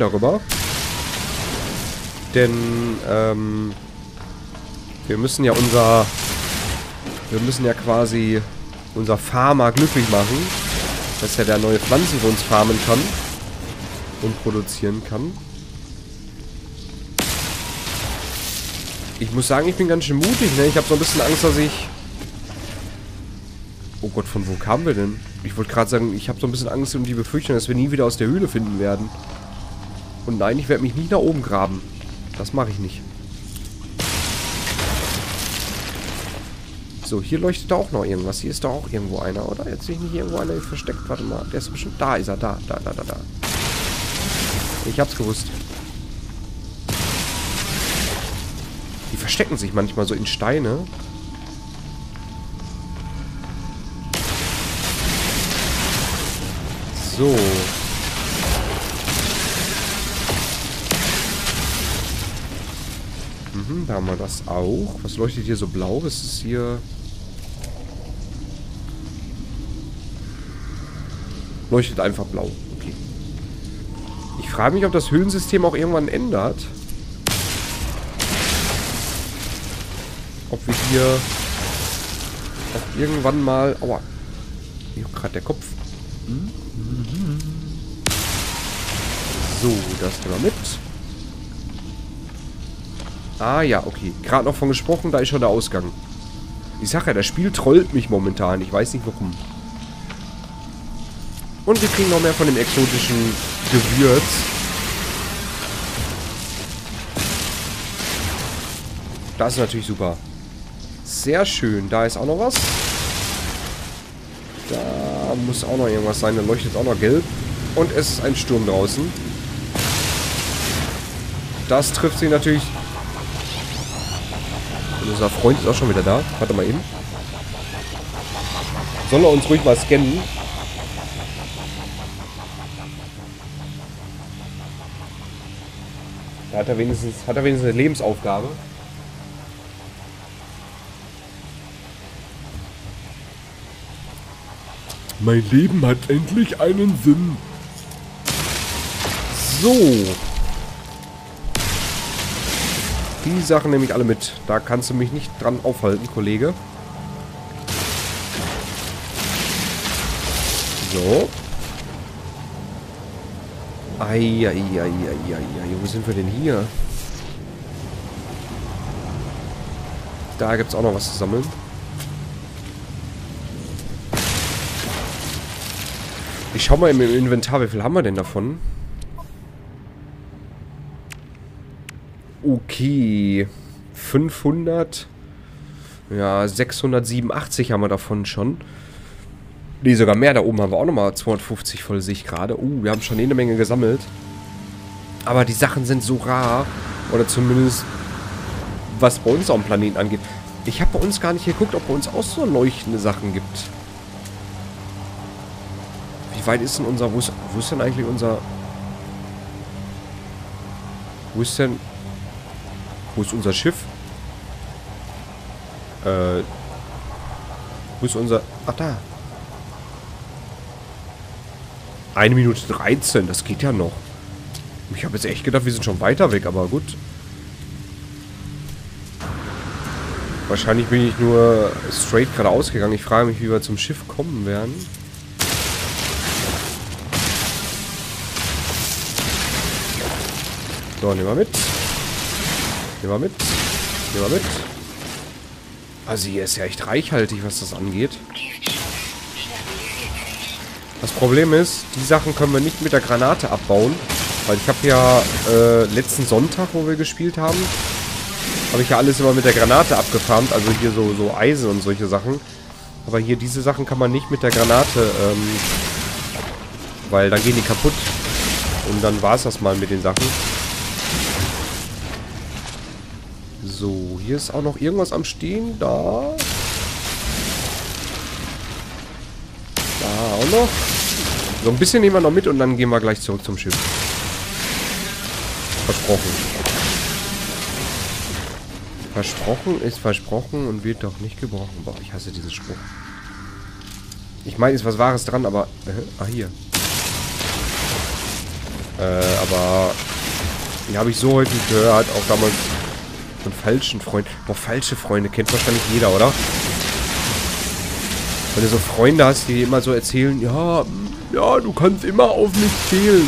darüber. Denn, wir müssen ja quasi unser Farmer glücklich machen, dass er da neue Pflanzen für uns farmen kann und produzieren kann. Ich muss sagen, ich bin ganz schön mutig, ne? Ich habe so ein bisschen Angst, dass ich... Oh Gott, von wo kamen wir denn? Ich wollte gerade sagen, ich habe so ein bisschen Angst um die Befürchtung, dass wir nie wieder aus der Höhle finden werden. Und nein, ich werde mich nicht nach oben graben. Das mache ich nicht. So, hier leuchtet da auch noch irgendwas. Hier ist doch auch irgendwo einer, oder? Jetzt sehe ich nicht irgendwo einer versteckt. Warte mal, der ist bestimmt... Da ist er, da. Ich hab's gewusst. Die verstecken sich manchmal so in Steine. So. Mhm, da haben wir das auch. Was leuchtet hier so blau? Was ist hier... Leuchtet einfach blau. Okay. Ich frage mich, ob das Höhlensystem auch irgendwann ändert. Ob wir hier auch irgendwann mal... Aua. Hier gerade der Kopf. So, das nehmen wir mit. Ah ja, okay. Gerade noch von gesprochen, da ist schon der Ausgang. Ich sag ja, das Spiel trollt mich momentan. Ich weiß nicht warum. Und wir kriegen noch mehr von dem exotischen Gewürz. Das ist natürlich super. Sehr schön. Da ist auch noch was. Da muss auch noch irgendwas sein. Da leuchtet auch noch gelb. Und es ist ein Sturm draußen. Das trifft sie natürlich... Unser Freund ist auch schon wieder da. Warte mal eben. Soll er uns ruhig mal scannen? Da hat er wenigstens eine Lebensaufgabe. Mein Leben hat endlich einen Sinn. So. Die Sachen nehme ich alle mit. Da kannst du mich nicht dran aufhalten, Kollege. So. Eieieiei. Wo sind wir denn hier? Da gibt es auch noch was zu sammeln. Ich schau mal im Inventar, wie viel haben wir denn davon? Okay. 500. Ja, 687 haben wir davon schon. Nee, sogar mehr. Da oben haben wir auch nochmal 250 voll, sehe ich gerade. Wir haben schon jede Menge gesammelt. Aber die Sachen sind so rar. Oder zumindest, was bei uns auf dem Planeten angeht. Ich habe bei uns gar nicht geguckt, ob bei uns auch so leuchtende Sachen gibt. Wie weit ist denn unser... Wo ist denn eigentlich unser... Wo ist unser Schiff? Wo ist unser... Ach, da. 1:13, das geht ja noch. Ich habe jetzt echt gedacht, wir sind schon weiter weg, aber gut. Wahrscheinlich bin ich nur straight geradeaus gegangen. Ich frage mich, wie wir zum Schiff kommen werden. So, nehmen wir mit. Also hier ist ja echt reichhaltig, was das angeht. Das Problem ist, die Sachen können wir nicht mit der Granate abbauen. Weil ich habe ja letzten Sonntag, wo wir gespielt haben, habe ich ja alles immer mit der Granate abgefarmt. Also hier so Eisen und solche Sachen. Aber hier diese Sachen kann man nicht mit der Granate, weil dann gehen die kaputt. Und dann war es das mal mit den Sachen. So, hier ist auch noch irgendwas am Stehen. Da auch noch. So, ein bisschen nehmen wir noch mit und dann gehen wir gleich zurück zum Schiff. Versprochen. Versprochen ist versprochen und wird doch nicht gebrochen. Boah, ich hasse diesen Spruch. Ich meine, ist was Wahres dran, aber... Ah, hier. Aber den habe ich so häufig gehört, auch damals von falschen Freunden. Boah, falsche Freunde kennt wahrscheinlich jeder, oder? Wenn du so Freunde hast, die dir immer so erzählen, ja, du kannst immer auf mich zählen.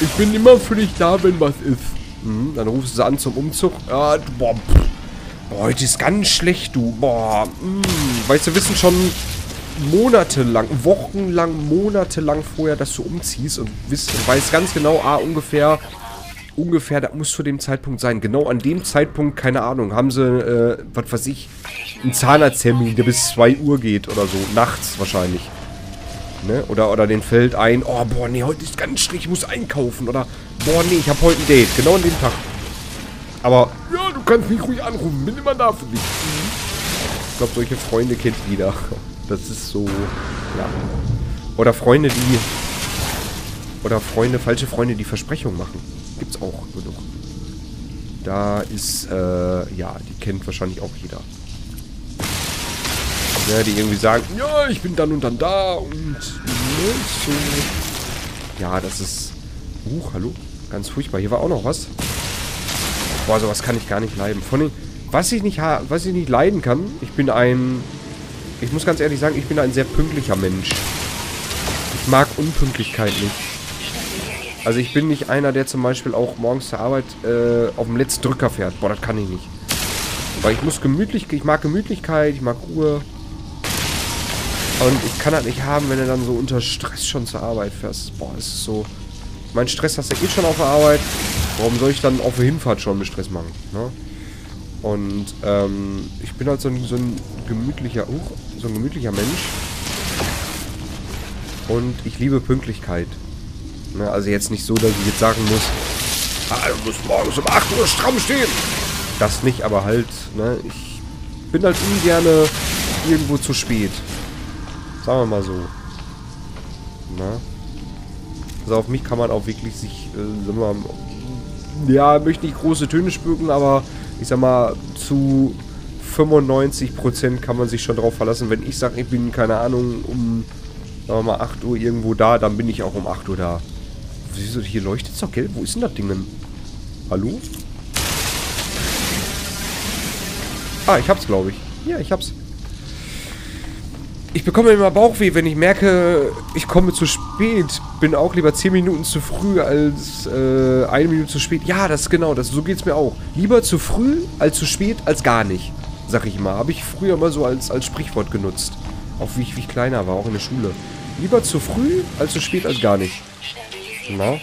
Ich bin immer für dich da, wenn was ist. Mhm, dann rufst du sie an zum Umzug. Ja, boah, heute ist ganz schlecht, du. Boah, weißt du, wir wissen schon monatelang, wochenlang, monatelang vorher, dass du umziehst und weißt ganz genau, ungefähr, da muss zu dem Zeitpunkt sein. Genau an dem Zeitpunkt, keine Ahnung, haben sie, was weiß ich, einen Zahnarzttermin, der bis 2 Uhr geht oder so. Nachts wahrscheinlich. Ne? Oder den fällt ein, oh, boah, nee, heute ist ganz schlecht, ich muss einkaufen. Oder, boah, nee, ich habe heute ein Date. Genau an dem Tag. Aber, ja, du kannst mich ruhig anrufen, bin immer da für dich. Ich glaube, solche Freunde kennt jeder. Das ist so, ja. Oder Freunde, die... Oder Freunde, falsche Freunde, die Versprechungen machen. Gibt's auch genug. Da ist, ja, die kennt wahrscheinlich auch jeder. Ja, die irgendwie sagen, ja, ich bin dann und dann da und so. Ja, das ist... hallo? Ganz furchtbar. Hier war auch noch was. Boah, sowas kann ich gar nicht leiden. Von den... Was ich nicht leiden kann, ich bin ein... Ich muss ganz ehrlich sagen, ich bin ein sehr pünktlicher Mensch. Ich mag Unpünktlichkeit nicht. Also ich bin nicht einer, der zum Beispiel auch morgens zur Arbeit auf dem letzten Drücker fährt. Boah, das kann ich nicht. Weil ich muss gemütlich... Ich mag Gemütlichkeit, ich mag Ruhe. Und ich kann das nicht haben, wenn du dann so unter Stress schon zur Arbeit fährst. Boah, es ist so... Mein Stress hast du eh schon auf der Arbeit. Warum soll ich dann auf der Hinfahrt schon mit Stress machen, ne? Und, ich bin halt so ein gemütlicher Mensch. Und ich liebe Pünktlichkeit. Ne, also jetzt nicht so, dass ich jetzt sagen muss, ah, du musst morgens um 8 Uhr stramm stehen. Das nicht, aber halt, ne, ich bin halt ungern irgendwo zu spät. Sagen wir mal so. Ne? Also auf mich kann man auch wirklich sich, sagen wir mal, ja, möchte nicht große Töne spucken, aber ich sag mal, zu 95% kann man sich schon drauf verlassen. Wenn ich sage, ich bin, keine Ahnung, um, sagen wir mal, 8 Uhr irgendwo da, dann bin ich auch um 8 Uhr da. Wieso, hier leuchtet es doch gelb? Wo ist denn das Ding denn? Hallo? Ah, ich hab's, glaube ich. Ja, ich hab's. Ich bekomme immer Bauchweh, wenn ich merke, ich komme zu spät. Bin auch lieber 10 Minuten zu früh als 1 Minute zu spät. Ja, das ist genau das. So geht's mir auch. Lieber zu früh als zu spät als gar nicht. Sag ich mal. Habe ich früher mal so als Sprichwort genutzt. Auch wie ich kleiner war, auch in der Schule. Lieber zu früh als zu spät als gar nicht. Na?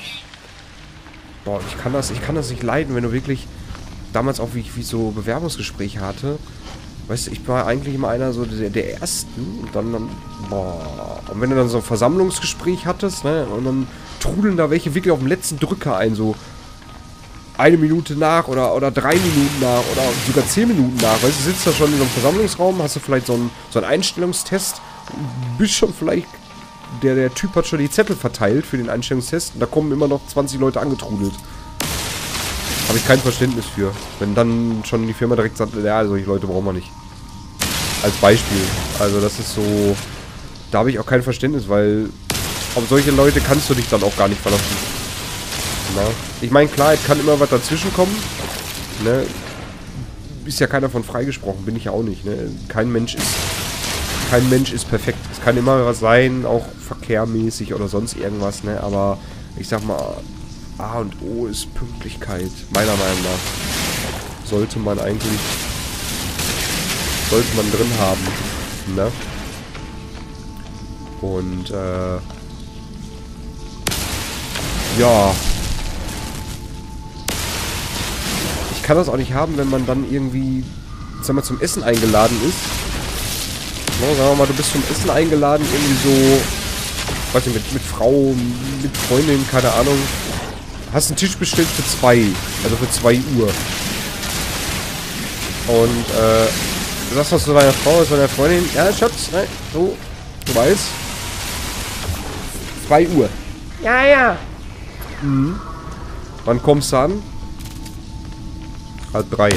Boah, ich kann das nicht leiden, wenn du wirklich... Damals auch, wie ich so Bewerbungsgespräche hatte... Weißt du, ich war eigentlich immer einer so der Ersten und dann, boah. Und wenn du dann so ein Versammlungsgespräch hattest, ne, und dann trudeln da welche wirklich auf dem letzten Drücker ein, so 1 Minute nach oder 3 Minuten nach oder sogar 10 Minuten nach. Weißt du, sitzt da schon in so einem Versammlungsraum, hast du vielleicht so einen Einstellungstest, bist schon vielleicht, der Typ hat schon die Zettel verteilt für den Einstellungstest und da kommen immer noch 20 Leute angetrudelt. Habe ich kein Verständnis für. Wenn dann schon die Firma direkt sagt, ja, solche Leute brauchen wir nicht. Als Beispiel. Also das ist so... Da habe ich auch kein Verständnis, weil... Auf solche Leute kannst du dich dann auch gar nicht verlassen. Na? Ich meine, klar, es kann immer was dazwischen kommen. Ne? Ist ja keiner von freigesprochen, bin ich ja auch nicht. Ne? Kein Mensch ist perfekt. Es kann immer was sein, auch verkehrmäßig oder sonst irgendwas. Ne? Aber ich sag mal... A und O ist Pünktlichkeit. Meiner Meinung nach. Sollte man drin haben. Ne? Und, ja. Ich kann das auch nicht haben, wenn man dann irgendwie, sagen wir mal, zum Essen eingeladen ist. No, sagen wir mal, du bist zum Essen eingeladen, irgendwie so, weiß nicht, mit Frau, mit Freundin, keine Ahnung. Hast einen Tisch bestellt für 2. Also für 2 Uhr. Und, du sagst was zu deiner Frau, zu deiner Freundin. Ja, Schatz, ne? So, du weißt. 2 Uhr. Ja, ja. Mhm. Wann kommst du an? Halb 3.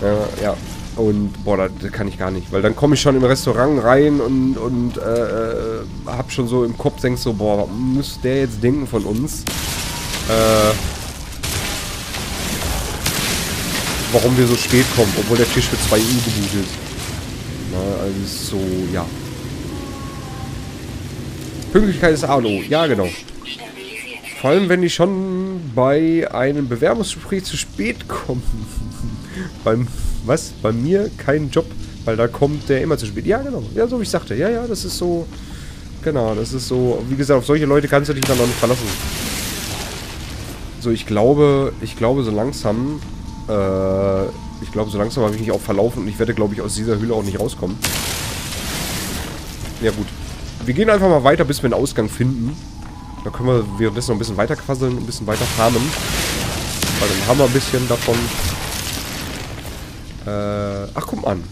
Ja, ja. Und boah, das kann ich gar nicht, weil dann komme ich schon im Restaurant rein und hab schon so im Kopf, denkst so, boah, muss der jetzt denken von uns? Warum wir so spät kommen, obwohl der Tisch für 2 Uhr gebucht ist. Na, also ist so, ja. Pünktlichkeit ist Alu, ja genau. Vor allem, wenn die schon bei einem Bewerbungsgespräch zu spät kommen. Bei mir kein Job, weil da kommt der immer zu spät. Ja, genau. Ja, so wie ich sagte. Ja, ja, das ist so. Genau, das ist so. Wie gesagt, auf solche Leute kannst du dich dann noch nicht verlassen. So, ich glaube so langsam. Ich glaube, so langsam habe ich mich auch verlaufen und ich werde, glaube ich, aus dieser Höhle auch nicht rauskommen. Ja, gut. Wir gehen einfach mal weiter, bis wir einen Ausgang finden. Da können wir währenddessen noch ein bisschen weiter quasseln, ein bisschen weiter farmen. Weil dann haben wir ein bisschen davon. Ach, guck mal an.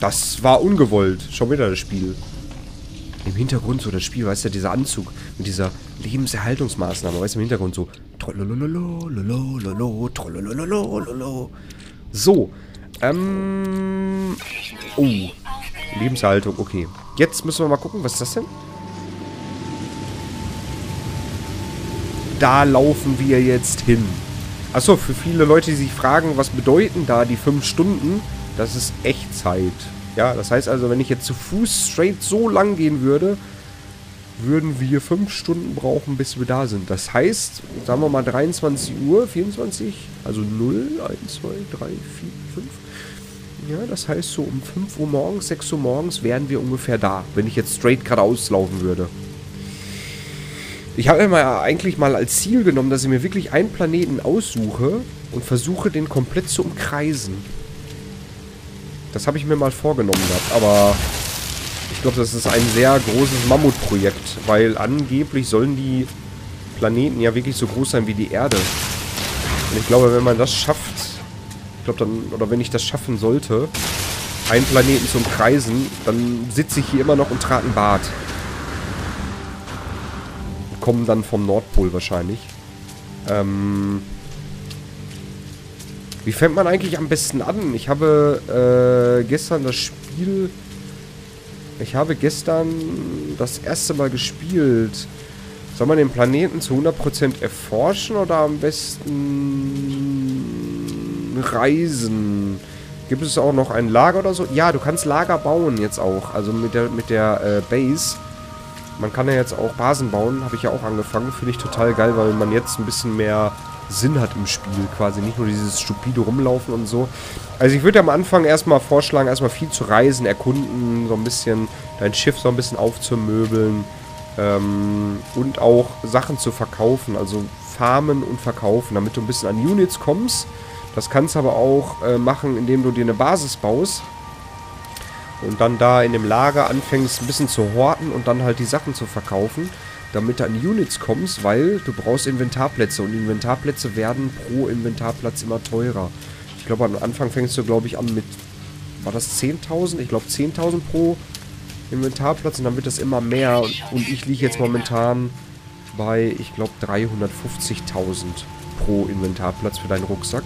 Das war ungewollt. Schon wieder das Spiel. Im Hintergrund so das Spiel, weißt du, dieser Anzug mit dieser Lebenserhaltungsmaßnahme, weißt du, im Hintergrund so. So. Oh. Lebenserhaltung, okay. Jetzt müssen wir mal gucken, was ist das denn? Da laufen wir jetzt hin. Achso, für viele Leute, die sich fragen, was bedeuten da die 5 Stunden? Das ist Echtzeit. Ja, das heißt also, wenn ich jetzt zu Fuß straight so lang gehen würde, würden wir 5 Stunden brauchen, bis wir da sind. Das heißt, sagen wir mal 23 Uhr, 24, also 0, 1, 2, 3, 4, 5. Ja, das heißt so um 5 Uhr morgens, 6 Uhr morgens wären wir ungefähr da, wenn ich jetzt straight geradeaus laufen würde. Ich habe mir eigentlich mal als Ziel genommen, dass ich mir wirklich einen Planeten aussuche und versuche, den komplett zu umkreisen. Das habe ich mir mal vorgenommen gehabt, aber ich glaube, das ist ein sehr großes Mammutprojekt, weil angeblich sollen die Planeten ja wirklich so groß sein wie die Erde. Und ich glaube, wenn man das schafft, ich glaube dann, oder wenn ich das schaffen sollte, einen Planeten zu umkreisen, dann sitze ich hier immer noch und trage einen Bart. Kommen dann vom Nordpol wahrscheinlich. Wie fängt man eigentlich am besten an? Ich habe gestern das erste Mal gespielt. Soll man den Planeten zu 100% erforschen oder am besten reisen? Gibt es auch noch ein Lager oder so? Ja, du kannst Lager bauen jetzt auch. Also mit der Base. Man kann ja jetzt auch Basen bauen, habe ich ja auch angefangen. Finde ich total geil, weil man jetzt ein bisschen mehr Sinn hat im Spiel quasi. Nicht nur dieses stupide Rumlaufen und so. Also ich würde am Anfang erstmal vorschlagen, erstmal viel zu reisen, erkunden, so ein bisschen dein Schiff so ein bisschen aufzumöbeln. Und auch Sachen zu verkaufen, also farmen und verkaufen, damit du ein bisschen an Units kommst. Das kannst du aber auch machen, indem du dir eine Basis baust. Und dann da in dem Lager anfängst ein bisschen zu horten und dann halt die Sachen zu verkaufen, damit du an Units kommst, weil du brauchst Inventarplätze und Inventarplätze werden pro Inventarplatz immer teurer. Ich glaube, am Anfang fängst du, glaube ich, an mit, war das 10.000? Ich glaube 10.000 pro Inventarplatz und dann wird das immer mehr und ich liege jetzt momentan bei, ich glaube, 350.000 pro Inventarplatz für deinen Rucksack.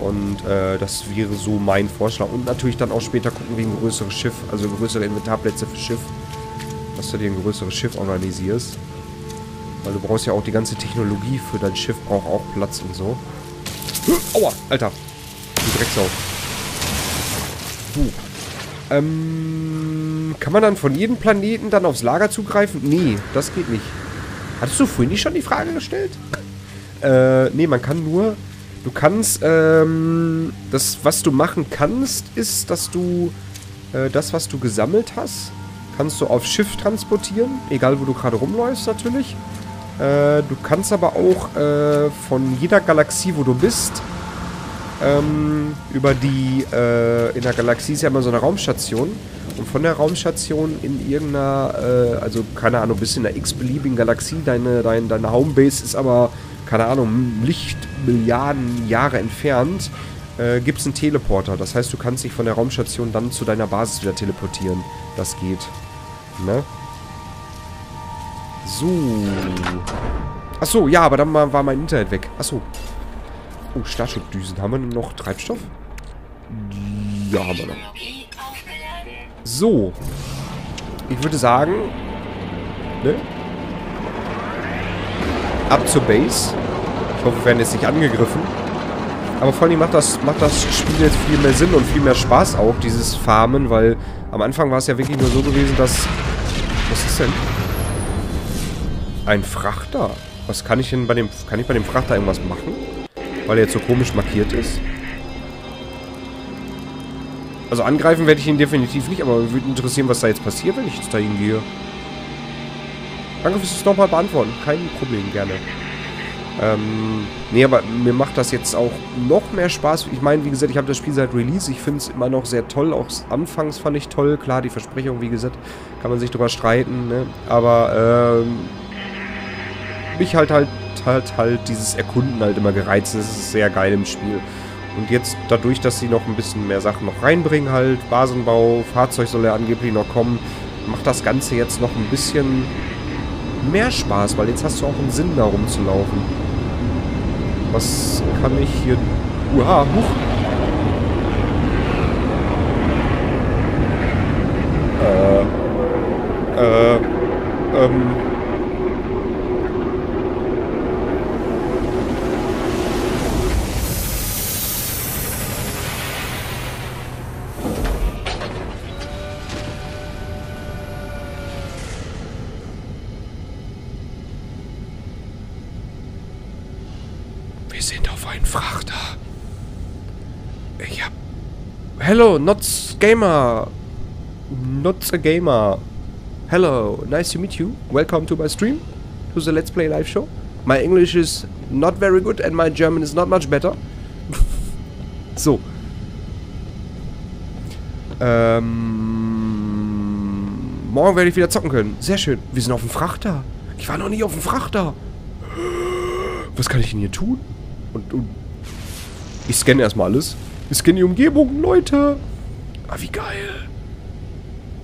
Und das wäre so mein Vorschlag. Und natürlich dann auch später gucken wegen größeres Schiff, also größere Inventarplätze für Schiff, dass du dir ein größeres Schiff organisierst. Weil du brauchst ja auch die ganze Technologie für dein Schiff, braucht auch Platz und so. Aua, Alter. Die Drecksau. Kann man dann von jedem Planeten dann aufs Lager zugreifen? Nee, das geht nicht. Hattest du vorhin nicht schon die Frage gestellt? Nee, man kann nur... Du kannst, das, was du machen kannst, ist, dass du, das, was du gesammelt hast, kannst du aufs Schiff transportieren, egal wo du gerade rumläufst natürlich. Du kannst aber auch, von jeder Galaxie, wo du bist, über die, in der Galaxie ist ja immer so eine Raumstation. Und von der Raumstation in irgendeiner, also keine Ahnung, bist in einer x-beliebigen Galaxie, deine Homebase ist aber, keine Ahnung, Lichtmilliarden Jahre entfernt, gibt es einen Teleporter. Das heißt, du kannst dich von der Raumstation dann zu deiner Basis wieder teleportieren. Das geht. Ne? So. Achso, ja, aber dann war mein Internet weg. Achso. Oh, Startschubdüsen. Haben wir noch Treibstoff? Ja, haben wir noch. So. Ich würde sagen... Ne? Ab zur Base. Ich hoffe, wir werden jetzt nicht angegriffen. Aber vor allem macht das Spiel jetzt viel mehr Sinn und viel mehr Spaß auch, dieses Farmen, weil am Anfang war es ja wirklich nur so gewesen, dass... Was ist denn? Ein Frachter. Was kann ich denn bei dem... Kann ich bei dem Frachter irgendwas machen? Weil er jetzt so komisch markiert ist. Also angreifen werde ich ihn definitiv nicht, aber mich würde interessieren, was da jetzt passiert, wenn ich jetzt da hingehe. Danke fürs das nochmal beantworten. Kein Problem, gerne. Nee, aber mir macht das jetzt auch noch mehr Spaß. Ich meine, wie gesagt, ich habe das Spiel seit Release. Ich finde es immer noch sehr toll. Auch anfangs fand ich toll. Klar, die Versprechung, wie gesagt, kann man sich drüber streiten, ne? Aber, mich halt dieses Erkunden halt immer gereizt. Das ist sehr geil im Spiel. Und jetzt, dadurch, dass sie noch ein bisschen mehr Sachen noch reinbringen halt, Basenbau, Fahrzeug soll ja angeblich noch kommen, macht das Ganze jetzt noch ein bisschen... mehr Spaß, weil jetzt hast du auch einen Sinn, da rumzulaufen. Was kann ich hier... Uha, huch! Hello, not gamer. Not a gamer. Hello, nice to meet you. Welcome to my stream, to the Let's Play live show. My English is not very good and my German is not much better. So. Morgen werde ich wieder zocken können. Sehr schön. Wir sind auf dem Frachter. Ich war noch nie auf dem Frachter. Was kann ich denn hier tun? Und ich scanne erstmal alles. Ich scanne die Umgebung, Leute. Ah, wie geil.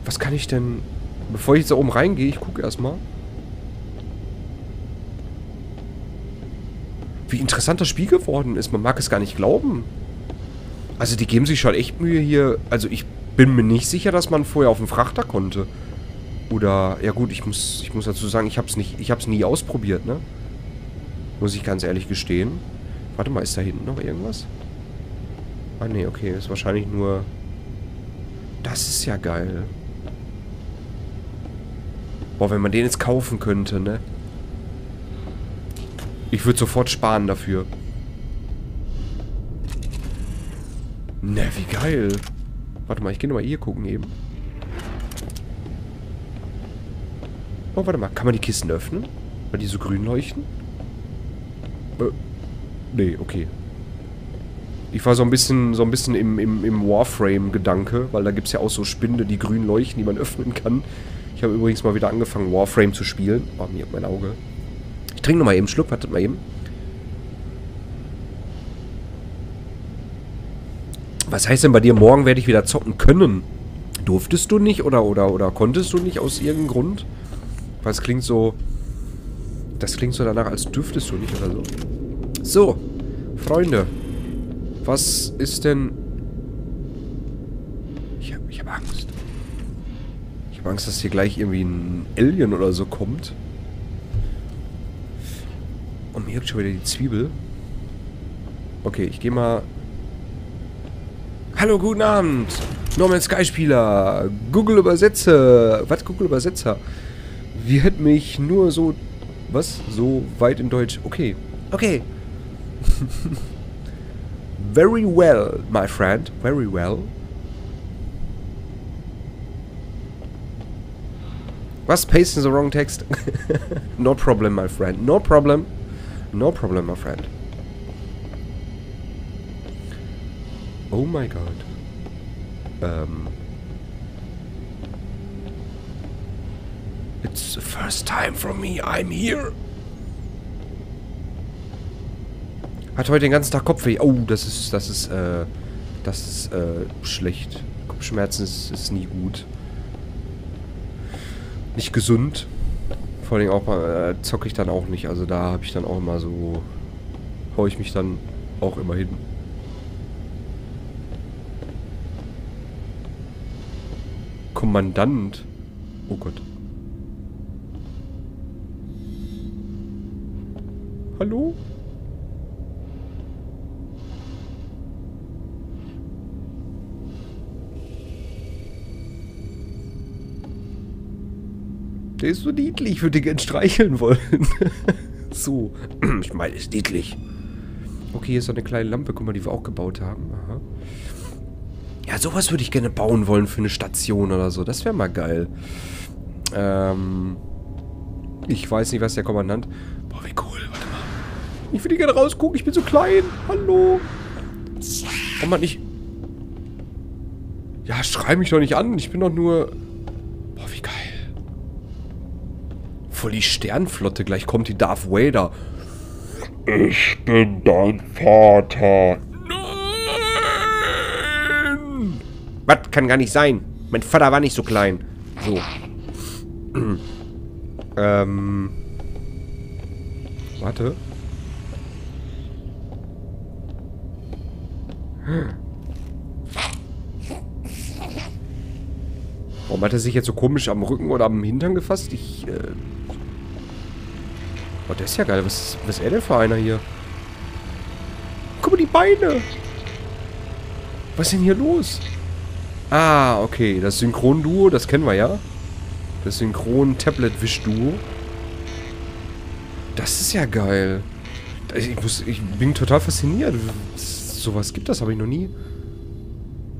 Was kann ich denn... Bevor ich jetzt da oben reingehe, ich gucke erstmal. Wie interessant das Spiel geworden ist. Man mag es gar nicht glauben. Also die geben sich schon echt Mühe hier. Also ich bin mir nicht sicher, dass man vorher auf dem Frachter konnte. Oder... Ja gut, ich muss dazu sagen, ich habe es nie ausprobiert, ne? Muss ich ganz ehrlich gestehen. Warte mal, ist da hinten noch irgendwas? Ah ne, okay, ist wahrscheinlich nur... Das ist ja geil. Boah, wenn man den jetzt kaufen könnte, ne? Ich würde sofort sparen dafür. Ne, wie geil. Warte mal, ich gehe nochmal hier gucken eben. Oh, warte mal, kann man die Kisten öffnen? Weil die so grün leuchten? Ne, okay. Ich war so ein bisschen im Warframe-Gedanke, weil da gibt es ja auch so Spinde, die grün leuchten, die man öffnen kann. Ich habe übrigens mal wieder angefangen, Warframe zu spielen. Oh, mir hat mein Auge. Ich trinke nochmal eben einen Schluck, wartet mal eben. Was heißt denn bei dir, morgen werde ich wieder zocken können? Durftest du nicht oder konntest du nicht aus irgendeinem Grund? Weil es klingt so... Das klingt so danach, als dürftest du nicht oder so. So, Freunde... Was ist denn... Ich hab Angst. Ich habe Angst, dass hier gleich irgendwie ein Alien oder so kommt. Und mir juckt schon wieder die Zwiebel. Okay, ich gehe mal... Hallo, guten Abend! No Man's Sky Spieler! Google Übersetzer! Was, Google Übersetzer? Wie hätte mich nur so... Was? So weit in Deutsch. Okay. Okay. Very well, my friend. Very well. Was? Pasting the wrong text? No problem, my friend. No problem. No problem, my friend. Oh my god. It's the first time for me. I'm here. Hat heute den ganzen Tag Kopfweh. Oh, das ist schlecht. Kopfschmerzen ist nie gut. Nicht gesund. Vor allem auch, zocke ich dann auch nicht. Also da habe ich dann auch immer so, hau ich mich dann Auch immerhin. Kommandant. Oh Gott. Hallo? Der ist so niedlich, ich würde den gern streicheln wollen. So. Ich meine, ist niedlich. Okay, hier ist noch eine kleine Lampe, guck mal, die wir auch gebaut haben. Aha. Ja, sowas würde ich gerne bauen wollen für eine Station oder so. Das wäre mal geil. Ich weiß nicht, was der Kommandant... Boah, wie cool, warte mal. Ich würde gerne rausgucken, ich bin so klein. Hallo. Kann man nicht... Ja, schrei mich doch nicht an, ich bin doch nur... Boah, wie geil. Voll die Sternflotte, gleich kommt die Darth Vader. Ich bin dein Vater. Nein! Was? Kann gar nicht sein. Mein Vater war nicht so klein. So. Warte. Warum hat er sich jetzt so komisch am Rücken oder am Hintern gefasst? Ich, Oh, der ist ja geil. Was ist er denn für einer hier? Guck mal, die Beine. Was ist denn hier los? Ah, okay. Das Synchron-Duo, das kennen wir ja. Das Synchron-Tablet-Wisch-Duo. Das ist ja geil. Ich bin total fasziniert. Sowas gibt das, habe ich noch nie.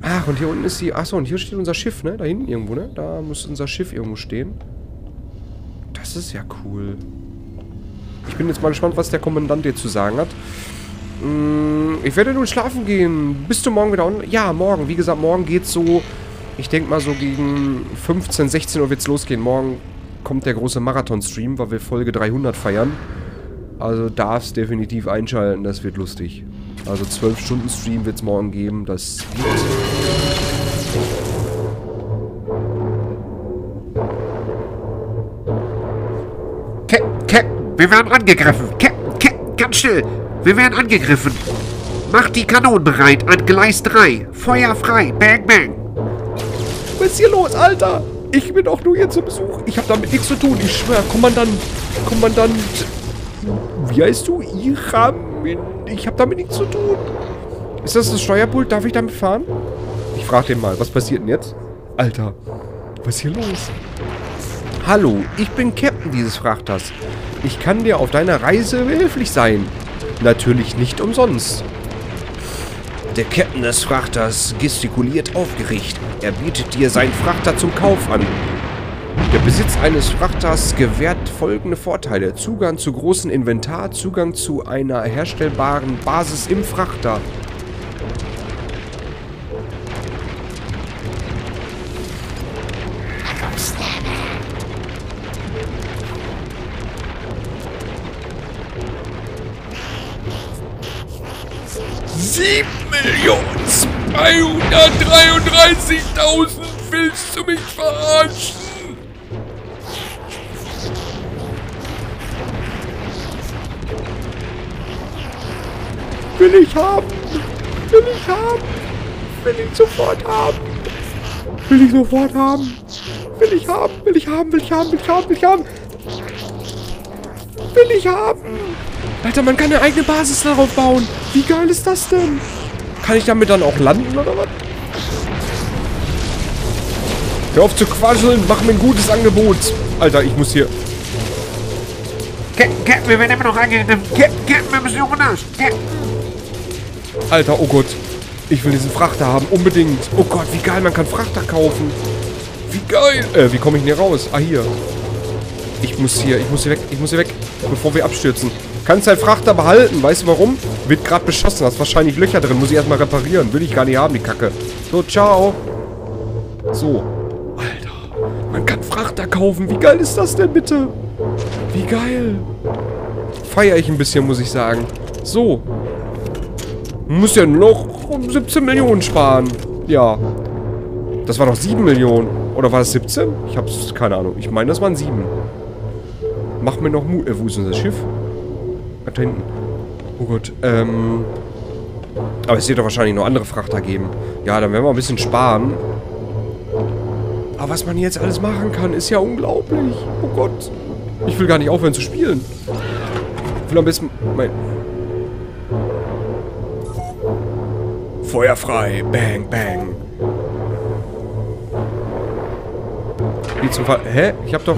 Ach, und hier unten ist die... Achso, und hier steht unser Schiff, ne? Da hinten irgendwo, ne? Da muss unser Schiff irgendwo stehen. Das ist ja cool. Ich bin jetzt mal gespannt, was der Kommandant dir zu sagen hat. Ich werde nun schlafen gehen. Bist du morgen wieder online? Ja, morgen. Wie gesagt, morgen geht's so... Ich denke mal so gegen 15, 16 Uhr wird's losgehen. Morgen kommt der große Marathon-Stream, weil wir Folge 300 feiern. Also darfst definitiv einschalten. Das wird lustig. Also 12 Stunden Stream wird's morgen geben. Das wird... Wir werden angegriffen. Captain, Captain, ganz still. Wir werden angegriffen. Macht die Kanonen bereit an Gleis 3. Feuer frei. Bang, bang. Was ist hier los, Alter? Ich bin doch nur hier zu Besuch. Ich habe damit nichts zu tun. Ich schwöre, Kommandant. Kommandant. Wie heißt du? Iram. Ich habe damit nichts zu tun. Ist das das Steuerpult? Darf ich damit fahren? Ich frage den mal. Was passiert denn jetzt? Alter. Was ist hier los? Hallo. Ich bin Captain dieses Frachters. Ich kann dir auf deiner Reise behilflich sein. Natürlich nicht umsonst. Der Captain des Frachters gestikuliert aufgeregt. Er bietet dir seinen Frachter zum Kauf an. Der Besitz eines Frachters gewährt folgende Vorteile. Zugang zu großem Inventar, Zugang zu einer herstellbaren Basis im Frachter. Willst du mich verarschen? Will ich haben? Will ich haben? Will ich sofort haben? Will ich sofort haben? Will ich haben? Will ich haben? Will ich haben? Will ich haben? Will ich haben? Will ich haben? Alter, man kann eine eigene Basis darauf bauen. Wie geil ist das denn? Kann ich damit dann auch landen oder was? Hör auf zu quasseln, mach mir ein gutes Angebot. Alter, ich muss hier... Captain, wir werden immer noch angegriffen. Captain, wir müssen hier runter. Alter, oh Gott. Ich will diesen Frachter haben, unbedingt. Oh Gott, wie geil, man kann Frachter kaufen. Wie geil. Wie komme ich denn hier raus? Ah, hier. Ich muss hier weg, bevor wir abstürzen. Kannst deinen Frachter behalten, weißt du warum? Wird gerade beschossen, hast wahrscheinlich Löcher drin. Muss ich erstmal reparieren, will ich gar nicht haben, die Kacke. So, ciao. So. Man kann Frachter kaufen. Wie geil ist das denn bitte? Wie geil. Feiere ich ein bisschen, muss ich sagen. So. Muss ja noch um 17 Millionen sparen. Ja. Das war doch 7 Millionen. Oder war das 17? Ich hab's, keine Ahnung. Ich meine, das waren 7. Mach mir noch Mut. Wo ist unser Schiff? Da hinten. Oh Gott. Aber es wird doch wahrscheinlich noch andere Frachter geben. Ja, dann werden wir ein bisschen sparen. Aber was man jetzt alles machen kann, ist ja unglaublich. Oh Gott. Ich will gar nicht aufhören zu spielen. Ich will am besten mein... Feuer frei. Bang, bang. Wie zum Fall... Hä? Ich hab doch...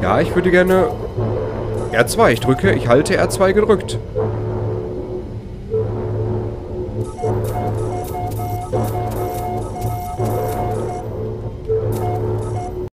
Ja, ich würde gerne... R2. Ich drücke... Ich halte R2 gedrückt.